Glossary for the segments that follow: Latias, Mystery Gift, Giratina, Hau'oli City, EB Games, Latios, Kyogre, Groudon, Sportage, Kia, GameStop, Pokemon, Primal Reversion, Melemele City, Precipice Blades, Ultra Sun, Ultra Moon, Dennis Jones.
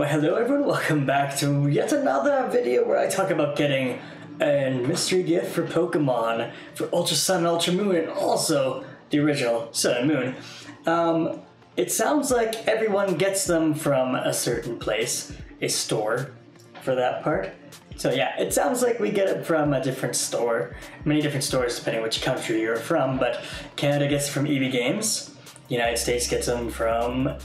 Well, hello everyone, welcome back to yet another video where I talk about getting a mystery gift for Pokemon, for Ultra Sun and Ultra Moon, and also the original Sun and Moon. It sounds like everyone gets them from a certain place, a store, for that part. So yeah, it sounds like we get it from a different store, many different stores depending which country you're from, but Canada gets it from EB Games, the United States gets them from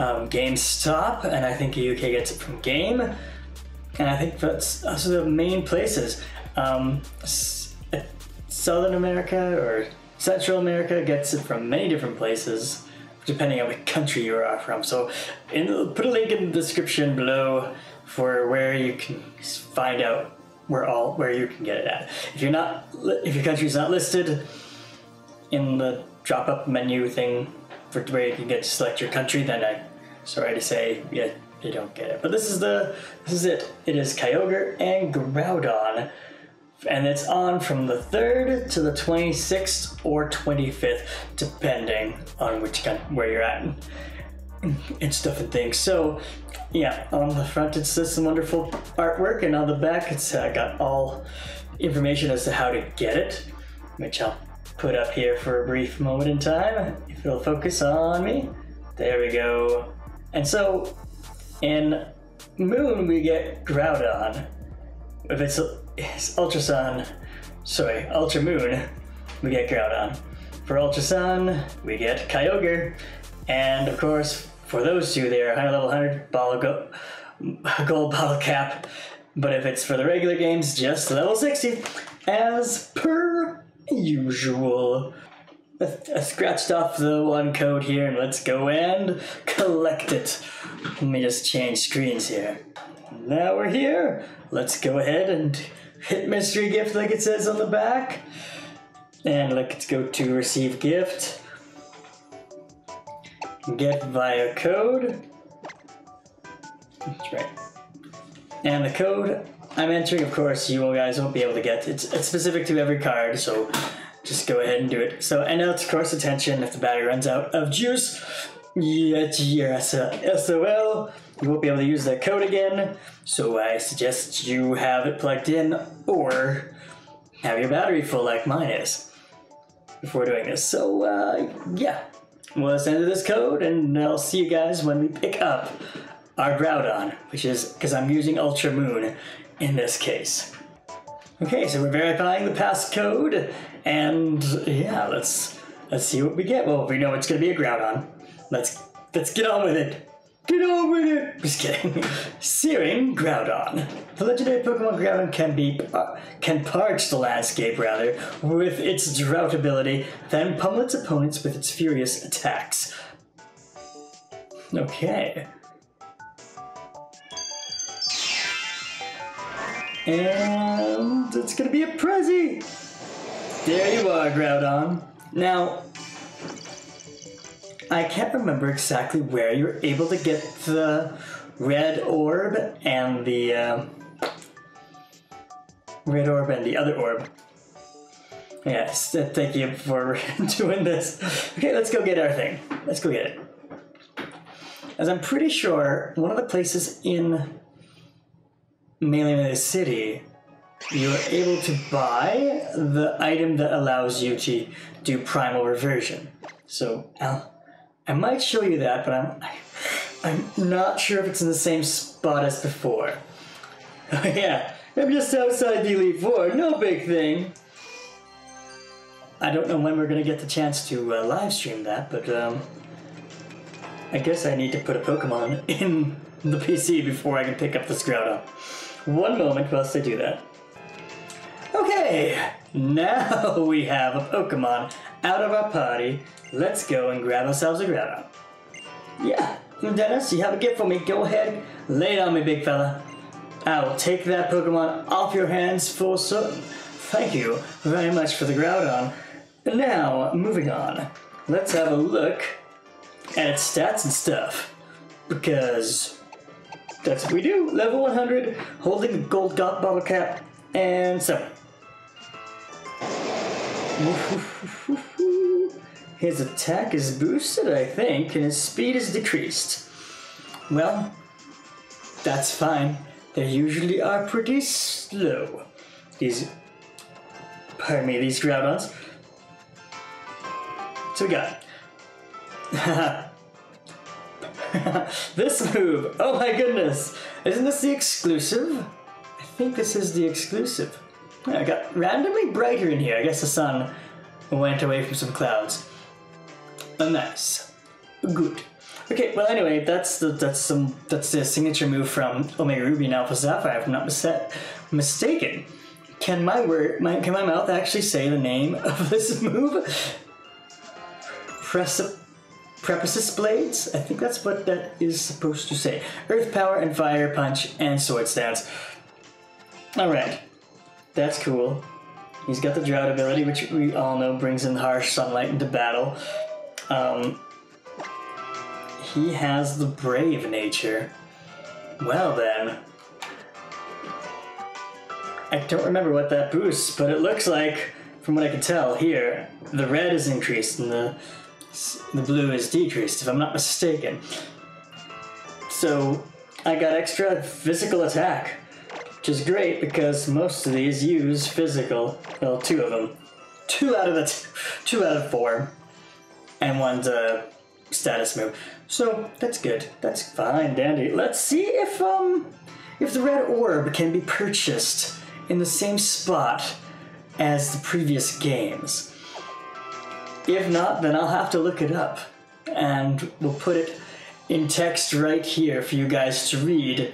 GameStop, and I think the UK gets it from Game, and I think that's also the main places. Southern America or Central America gets it from many different places depending on what country you are from. So put a link in the description below for where you can find out where you can get it at. If your country's not listed in the drop-up menu thing for where you can get to select your country, then I'm sorry to say, yeah, you don't get it. But this is it. It is Kyogre and Groudon, and it's on from the 3rd to the 26th or 25th, depending on where you're at and stuff and things. So yeah, on the front it says some wonderful artwork, and on the back it's got all information as to how to get it, which I'll put up here for a brief moment in time if it'll focus on me. There we go. And so in Moon we get Groudon. If it's Ultra Moon, we get Groudon. For Ultra Sun, we get Kyogre. And of course, for those two, they are level 100 gold bottle cap. But if it's for the regular games, just level 60, as per usual. I scratched off the one code here, and let's go and collect it. Let me just change screens here. Now we're here. Let's go ahead and hit mystery gift like it says on the back. And let's go to receive gift. Get via code. That's right. And the code I'm entering, of course, you guys won't be able to get. It's specific to every card, so just go ahead and do it. So, and now it's course attention. If the battery runs out of juice, SOL, you won't be able to use that code again. So I suggest you have it plugged in or have your battery full like mine is before doing this. So yeah, we'll send this code, and I'll see you guys when we pick up our Groudon, which is because I'm using Ultra Moon in this case. Okay, so we're verifying the passcode, and yeah, let's see what we get. Well, we know it's gonna be a Groudon. Let's get on with it. Get on with it! Just kidding. Searing Groudon. The legendary Pokemon Groudon can parch the landscape, rather, with its drought ability, then pummel its opponents with its furious attacks. Okay. And it's gonna be a Prezi! There you are, Groudon. Now, I can't remember exactly where you're able to get the red orb and the other orb. Yes, thank you for doing this. Okay, let's go get our thing. Let's go get it. As I'm pretty sure one of the places in Melemele City, you are able to buy the item that allows you to do Primal Reversion. So, I might show you that, but I'm not sure if it's in the same spot as before. Oh yeah, I'm just outside the Elite Four, no big thing. I don't know when we're gonna get the chance to live stream that, but I guess I need to put a Pokemon in the PC before I can pick up this Groudon. One moment whilst I do that. Okay, now we have a Pokemon out of our party. Let's go and grab ourselves a Groudon. Yeah, Dennis, you have a gift for me. Go ahead, lay it on me, big fella. I will take that Pokemon off your hands for certain. Thank you very much for the Groudon. Now, moving on. Let's have a look at its stats and stuff, because that's what we do. Level 100, holding the gold bottle cap, and 7. His attack is boosted, I think, and his speed is decreased. Well, That's fine. They usually are pretty slow. These Groudons. So we got this move. Oh my goodness! Isn't this the exclusive? I think this is the exclusive. I got randomly brighter in here. I guess the sun went away from some clouds. Nice. Good. Okay. Well, anyway, that's the signature move from Omega Ruby and Alpha Sapphire, if I'm not mistaken. Can my mouth actually say the name of this move? Precipice Blades? I think that's what that is supposed to say. Earth Power and Fire Punch and Sword Stance. Alright. That's cool. He's got the Drought ability, which we all know brings in harsh sunlight into battle. He has the brave nature. Well then. I don't remember what that boosts, but it looks like, from what I can tell here, the red is increased and the blue is decreased, if I'm not mistaken. So I got extra physical attack, which is great because most of these use physical. Well, two of them. Two out of four. And one's a status move. So that's good. That's fine, dandy. Let's see if the red orb can be purchased in the same spot as the previous games. If not, then I'll have to look it up, and we'll put it in text right here for you guys to read,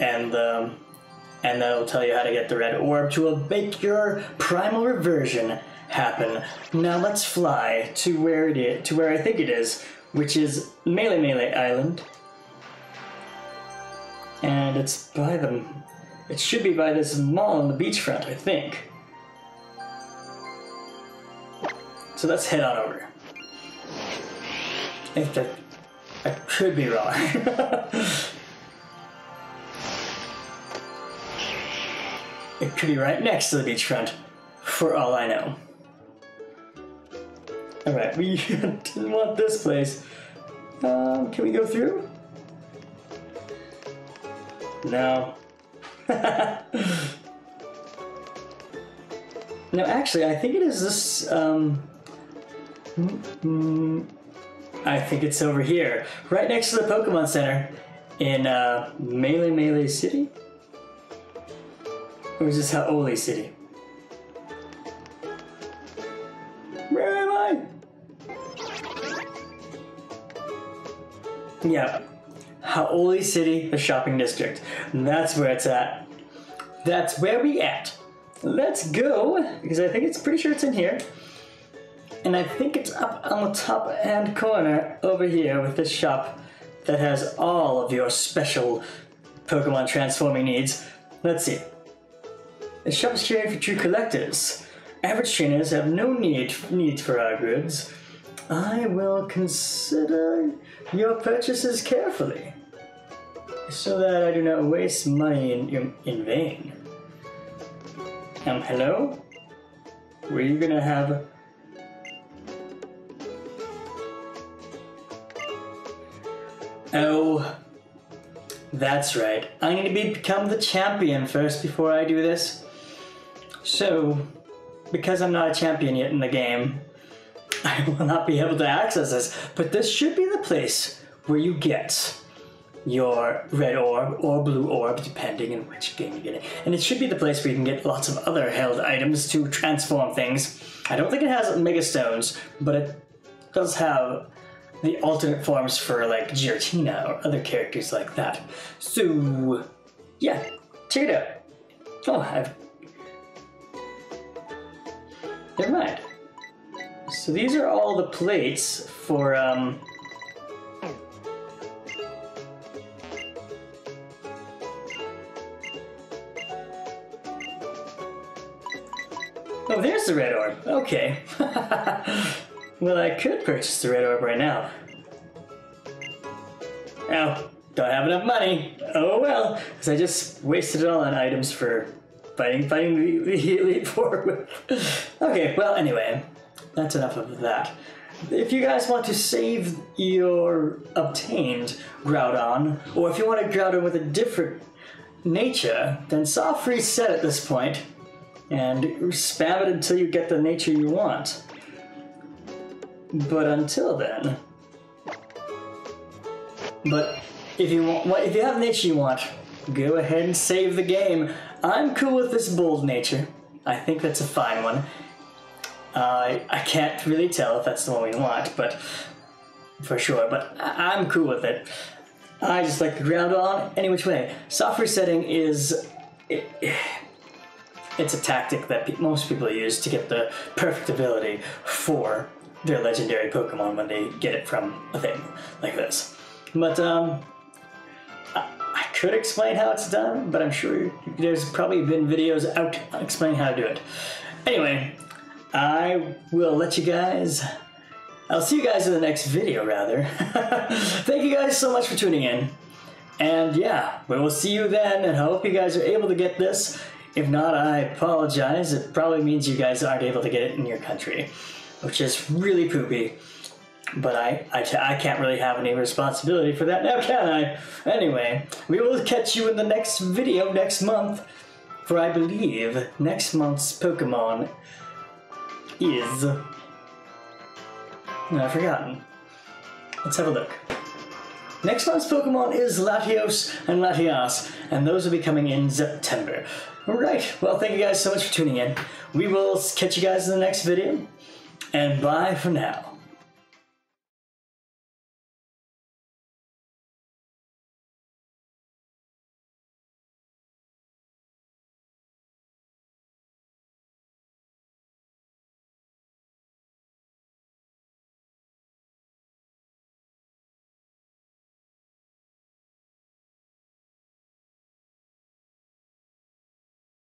and that'll tell you how to get the red orb to make your primal reversion happen. Now let's fly to where it is, to where I think it is, which is Melemele Island, and it's by the. It should be by this mall on the beachfront, I think. So let's head on over. If that, I could be wrong. It could be right next to the beachfront, for all I know. Alright, we didn't want this place. Can we go through? No. No, actually, I think it is this, I think it's over here, right next to the Pokemon Center in Melemele City? Or is this Hau'oli City? Where am I? Yeah, Hau'oli City, the shopping district. And that's where it's at. That's where we at. Let's go, because I think it's pretty sure it's in here. And I think it's up on the top hand corner over here with this shop that has all of your special Pokemon transforming needs. Let's see. The shop is curated for true collectors. Average trainers have no need for our goods. I will consider your purchases carefully so that I do not waste money in vain. Hello? Were you gonna have... Oh, that's right. I need to become the champion first before I do this. So, because I'm not a champion yet in the game, I will not be able to access this, but this should be the place where you get your red orb or blue orb, depending on which game you get it. And it should be the place where you can get lots of other held items to transform things. I don't think it has Mega Stones, but it does have the alternate forms for like Giratina or other characters like that. So, yeah, check it out. Oh, never mind. So these are all the plates for, Oh, there's the red orb. Okay. Well, I could purchase the red orb right now. Oh, don't have enough money. Oh well, because I just wasted it all on items for fighting the Elite Four with. Okay, well, anyway, that's enough of that. if you guys want to save your obtained Groudon, or if you want a Groudon with a different nature, then soft reset at this point and spam it until you get the nature you want. But until then, but if you want, if you have nature you want, go ahead and save the game. I'm cool with this bold nature. I think that's a fine one. I can't really tell if that's the one we want, but for sure. But I'm cool with it. I just like the Groudon any which way. Soft resetting is it's a tactic that most people use to get the perfect ability for their legendary Pokemon when they get it from a thing like this. But I could explain how it's done, but I'm sure there's probably been videos out explaining how to do it. Anyway, I will let you guys, I'll see you guys in the next video, rather. Thank you guys so much for tuning in. And yeah, we will see you then, and I hope you guys are able to get this. If not, I apologize. It probably means you guys aren't able to get it in your country, which is really poopy. But I can't really have any responsibility for that now, can I? Anyway, we will catch you in the next video next month, for I believe next month's Pokemon is... I've forgotten. Let's have a look. Next month's Pokemon is Latios and Latias, and those will be coming in September. Alright, well thank you guys so much for tuning in. We will catch you guys in the next video, and bye for now.